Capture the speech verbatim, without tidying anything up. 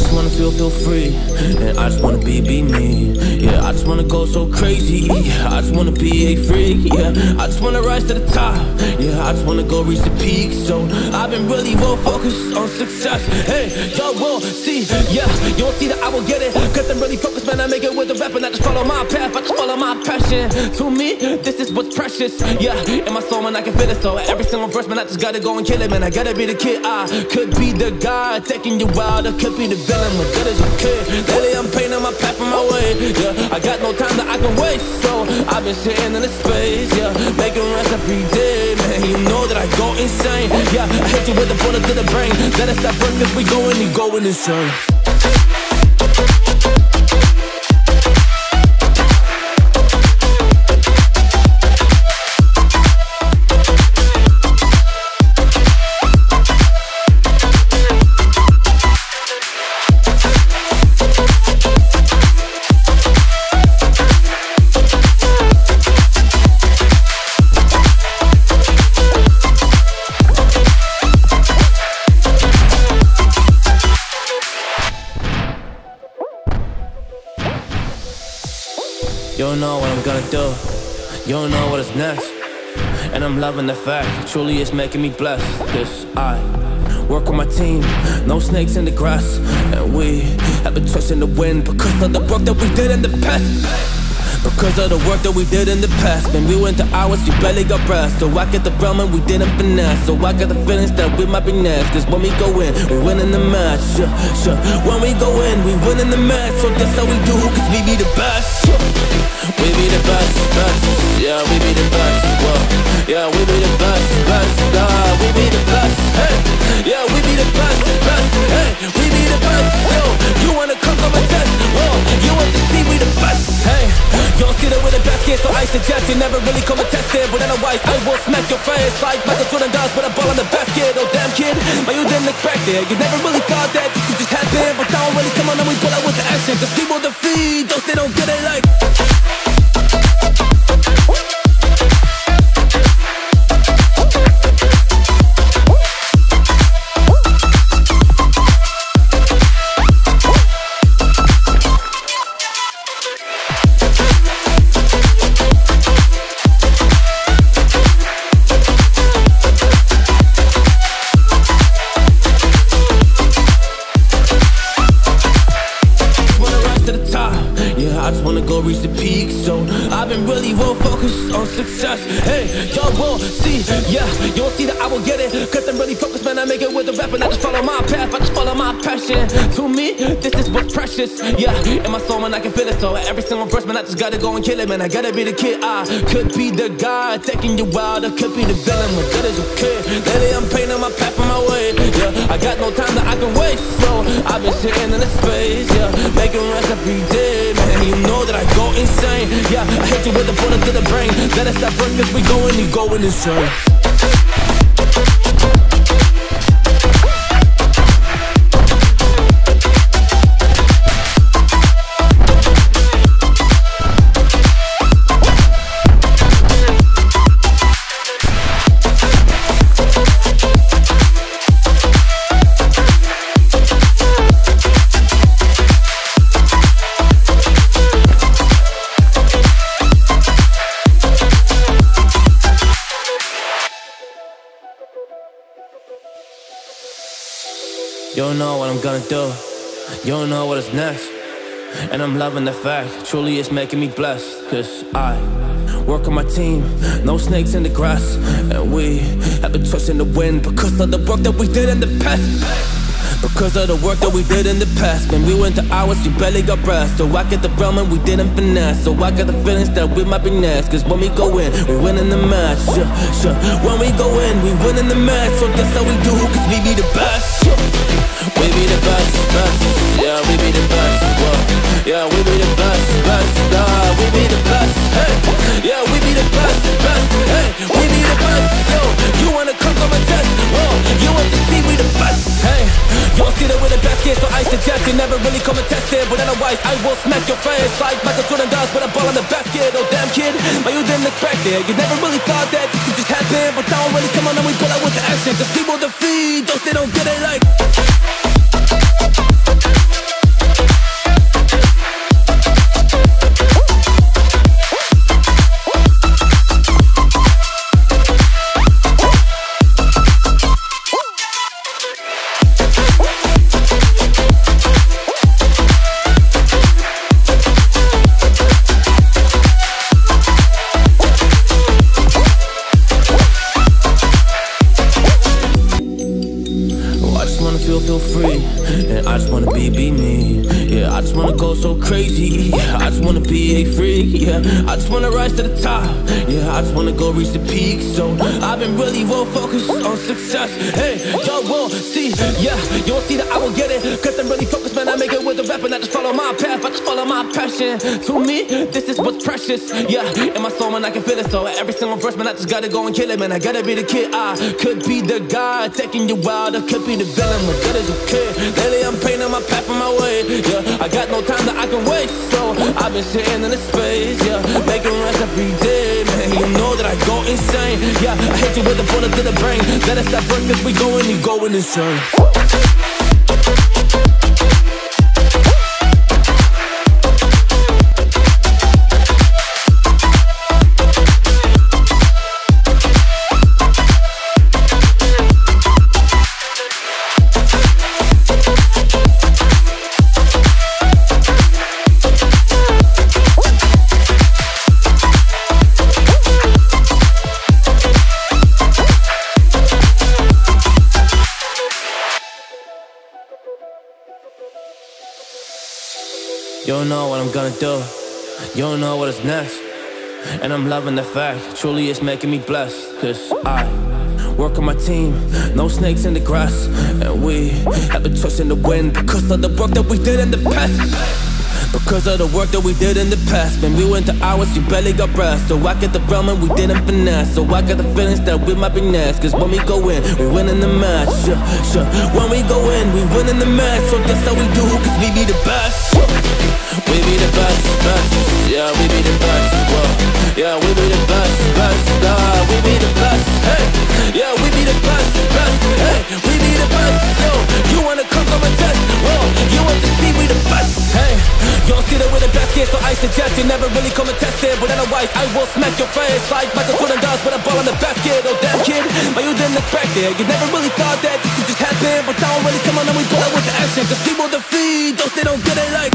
just wanna feel, feel free. And I just wanna be, be me. Yeah, I just wanna go so crazy. I just wanna be a freak. Yeah, I just wanna rise to the top. Yeah, I just wanna go reach the peak. So I've been really well focused on success. Hey, y'all will see. Yeah, you won't see that I will get it, cause I'm really focused, man. I make it with a rap and I just follow my path. I just follow my passion. To me, this is what's precious. Yeah, in my soul, man, I can feel it. So every single verse, man, I just gotta go and kill it, man. I gotta be the kid. I could be the guy taking you out, I could be the villain, but good as you could. Lately I'm painting my path on my way. Yeah, I got no time that I can waste. So I've been sitting in this space, yeah, making rest every day, man. You know that I go insane. Yeah, I hit you with a bullet to the brain. Let us stop first, cause we going and going insane. You don't know what I'm gonna do, you don't know what is next. And I'm loving the fact, truly it's making me blessed. Cause I work with my team, no snakes in the grass. And we have been trusting the wind because of the work that we did in the past. Because of the work that we did in the past. Man, we went to hours, you barely got rest. So I get the realm and we didn't finesse. So I got the feelings that we might be next. Cause when we go in, we win in the match, yeah, yeah. When we go in, we win in the match. So that's how we do, cause we be the best, yeah. We be the best, best. Yeah, we be the best, whoa. Yeah, we be the best, best, nah. We be the best, hey. Yeah, we be the best, best, hey. We be the best, yo. You wanna come come and test, whoa. You want to see we the best, hey. You don't see that with a basket, so I suggest you never really come and test it. But otherwise, I will smack your face like Michael Jordan does with a ball in the basket. Oh damn kid, but you didn't expect it. You never really thought that this could just happen. But now I'm really coming and we pull out with the action. Cause people defeat those they don't get it like. I just wanna go reach the peak, so I've been really well focused on success. Hey, y'all will see, yeah, you won't see that I will get it, cause I'm really focused, man. I make it with a rap and I just follow my path, I just follow my passion. To me, this is what's precious, yeah, in my soul, man, I can feel it. So every single verse, man, I just gotta go and kill it, man. I gotta be the kid, I could be the guy taking you out, I could be the villain, but good as you could. Lately I'm painting my path on my way, yeah, I got no time that I can waste. So I've been sitting in this space, yeah, making rest every day, man. You know that I go insane. Yeah, I hit you with a bullet to the brain. Let us stop first, cause we going and going insane. You don't know what I'm gonna do, you don't know what is next. And I'm loving the fact, truly it's making me blessed. Cause I work on my team, no snakes in the grass. And we have been trusting the wind because of the work that we did in the past. Because of the work that we did in the past. Man, we went to hours, you barely got rest. So I get the realm and we didn't finesse. So I got the feelings that we might be next. Cause when we go in, we win in the match, yeah, yeah. When we go in, we win in the match. So that's how we do, cause we be the best, yeah. We be the best, best. Yeah, we be the best, whoa. Yeah, we be the best, best, nah. We be the best, hey. Yeah, we be the best, best, hey. We be the best, yo. You wanna come come and test, whoa. You want to see we the best, hey. You don't see that with a basket, so I suggest you never really come and test it. But otherwise, I will smack your face like Michael Jordan does with a ball in the basket. Oh damn kid, but you didn't expect it. You never really thought that this could just happen. But now I'm really coming and we pull out with the action. Cause people defeat those they don't get it like. be, be me. Yeah, I just wanna go so crazy. Yeah, I just wanna be a freak. Yeah, I just wanna rise to the top. Yeah, I just wanna go reach the peak. So I've been really well focused on success. Hey, y'all won't see. Yeah, you won't see that I will get it, cause I'm really focused, man. I make it with a rap and I just follow my path. I just follow my passion. To me, this is what's precious. Yeah, in my soul, man, I can feel it. So every single verse, man, I just gotta go and kill it, man. I gotta be the kid. I could be the guy taking you out. I could be the villain. My God is okay. Lately I'm painting my path on my way. Yeah, I got no time that I can waste. So I've been sitting in this space. Yeah, making runs every day, man. You know that I go insane. Yeah, I hit you with a bullet to the brain. Let us stop first, cause we going, you going insane. You don't know what I'm gonna do, you don't know what is next. And I'm loving the fact, truly it's making me blessed. Cause I work on my team, no snakes in the grass. And we have a trust in the wind because of the work that we did in the past. Because of the work that we did in the past. Man, we went to hours, you barely got rest. So I get the realm and we didn't finesse. So I got the feelings that we might be next. Cause when we go in, we win in the match. Sure, sure. When we go in, we win in the match. So that's how we do, cause we be the best. We be the best, best, yeah, we be the best, whoa. Yeah, we be the best, best, nah, we be the best, hey. Yeah, we be the best, best, hey, we be the best, yo. You wanna come from a test, whoa. You want to see we the best, hey. You don't see that we're the best, yeah, so I suggest you never really come and test it. But otherwise, I will smack your face like Michael Jordan does with a ball on the basket. Oh, damn kid, but you didn't expect it. You never really thought that this could just happen. But now I'm really coming and we pull out with the action. Cause people defeat those they don't get it like